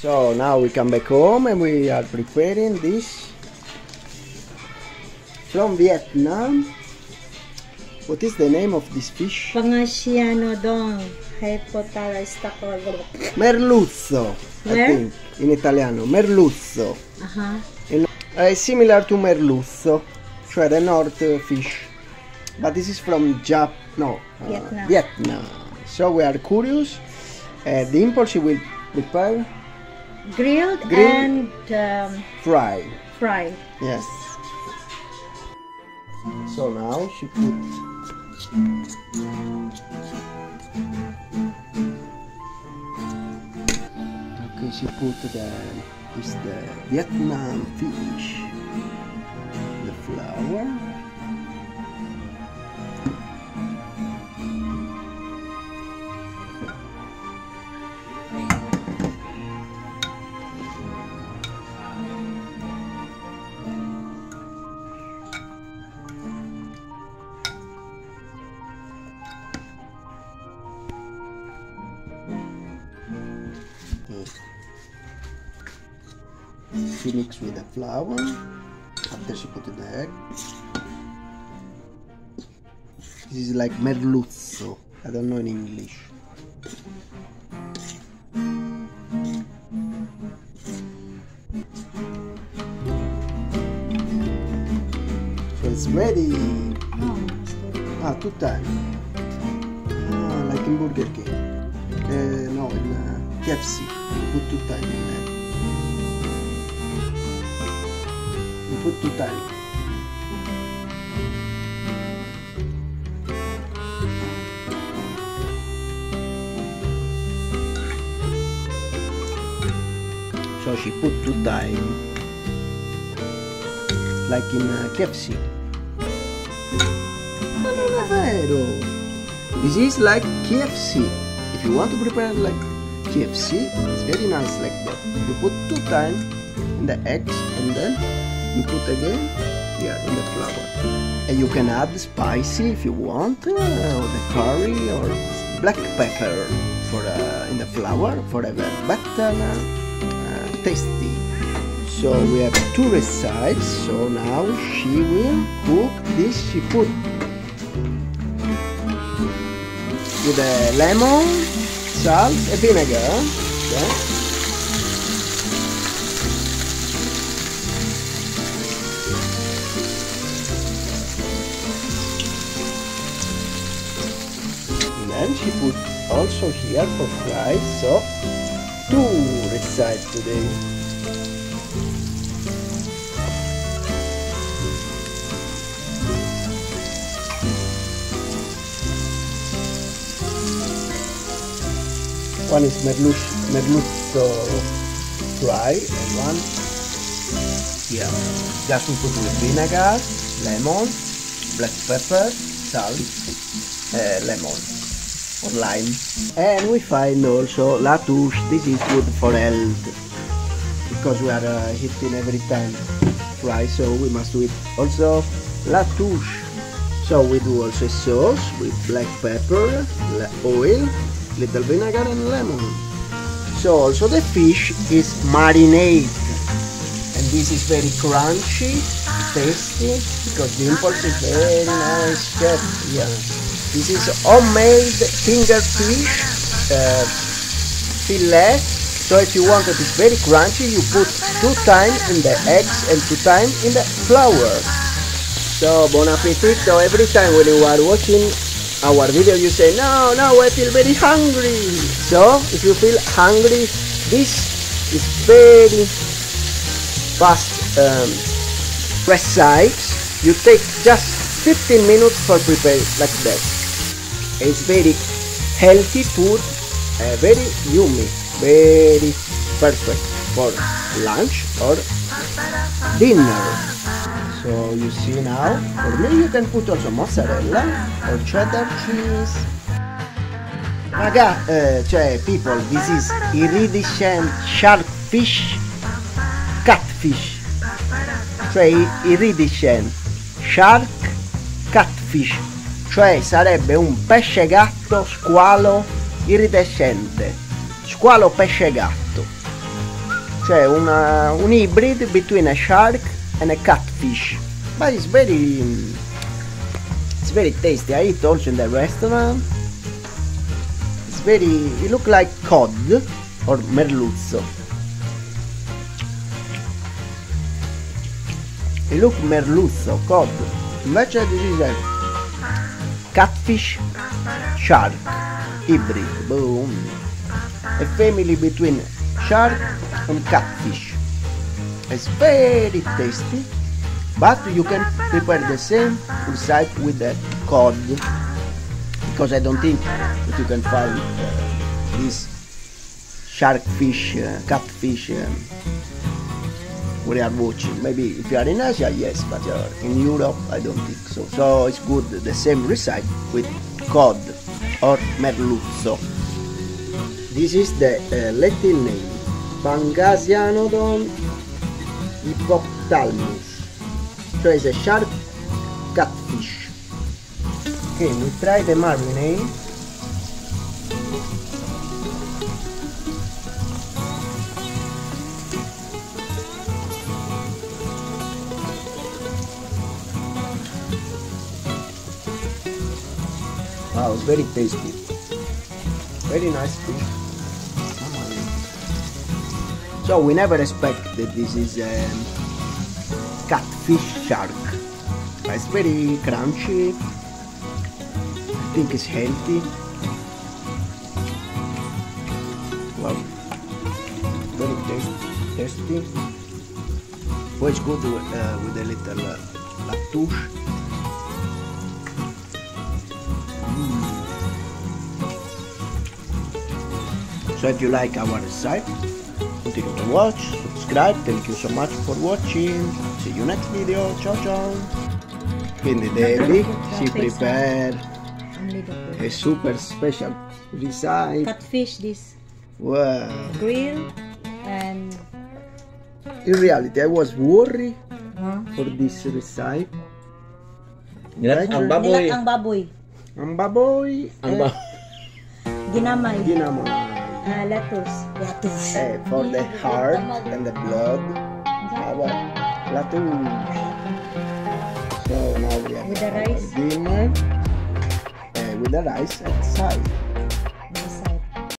So now we come back home and we are preparing this from Vietnam. What is the name of this fish? Pangasianodon. Merluzzo, I think, in Italiano. Merluzzo. Similar to merluzzo, so the north fish. But this is from Vietnam. So we are curious. The impulse will prepare grilled and fried. Yes. So now she put the Vietnam fish, the flour. She mixed with the flour. After she put the egg. This is like merluzzo. I don't know in English. So it's ready. Two times. Like in Burger King. No, in KFC. You put two times in that. Put two times. So she put two times, like in KFC. This is like KFC. If you want to prepare like KFC, it's very nice like that. You put two times in the eggs and then you put again here in the flour, and you can add spicy if you want, or the curry or black pepper for in the flour for a better tasty. So we have two recipes. So now she will cook this. She put with a lemon, salt, and vinegar. Okay. And she put also here for fries, so two recipes today. One is merluzzo fry, and one here. Just we put with vinegar, lemon, black pepper, salt, lemon. Or lime. And we find also latouche. This is good for health because we are eating every time fry, so we must do it. Also latouche. So we do also a sauce with black pepper, oil, little vinegar and lemon. So also the fish is marinated, and this is very crunchy, tasty because the impulse is very nice chef. Yeah. This is homemade finger fish fillet. So if you want it is very crunchy, you put two times in the eggs and two times in the flour. So bon appetit. So every time when you are watching our video you say, no, I feel very hungry. So if you feel hungry, this is very fast recipe. You take just 15 minutes for prepare like that. It's very healthy food, very yummy, very perfect for lunch or dinner. So you see now, or maybe you can put also mozzarella or cheddar cheese. People, this is iridescent shark fish, catfish. Cioè iridescent shark catfish, cioè sarebbe un pesce gatto squalo iridescente, squalo pesce gatto. cioè un hybrid between a shark and a catfish, but it's very tasty. I eat also in the restaurant. It looks like cod or merluzzo. It looks merluzzo, cod. But this is a catfish shark hybrid. Boom. A family between shark and catfish. It's very tasty, but you can prepare the same recipe with the cod, because I don't think that you can find this shark fish, catfish we are watching. Maybe if you are in Asia, yes, but in Europe I don't think so. So it's good, the same recipe with cod or merluzzo. This is the Latin name, Pangasianodon Hippophtalmus. So it's a shark catfish. Okay, we try the marinade. Wow, it's very tasty. Very nice fish. So we never expect that this is a catfish shark. It's very crunchy. I think it's healthy. Wow, very tasty. Well, it's good with a little latouche. So if you like our site, continue to watch, subscribe. Thank you so much for watching. See you next video. Ciao ciao. Quindi Debbie si prepare a super special recipe. Catfish, this. Wow. Grill and. In reality, I was worried for this recipe. Nilat ang baboy. Nilat ang baboy. Ang baboy. Ang baboy. Ginamay. Ginamay. Lettuce. Lettuce. For the heart and the blood. Our lettuce. So now we have dinner. With the rice at the side.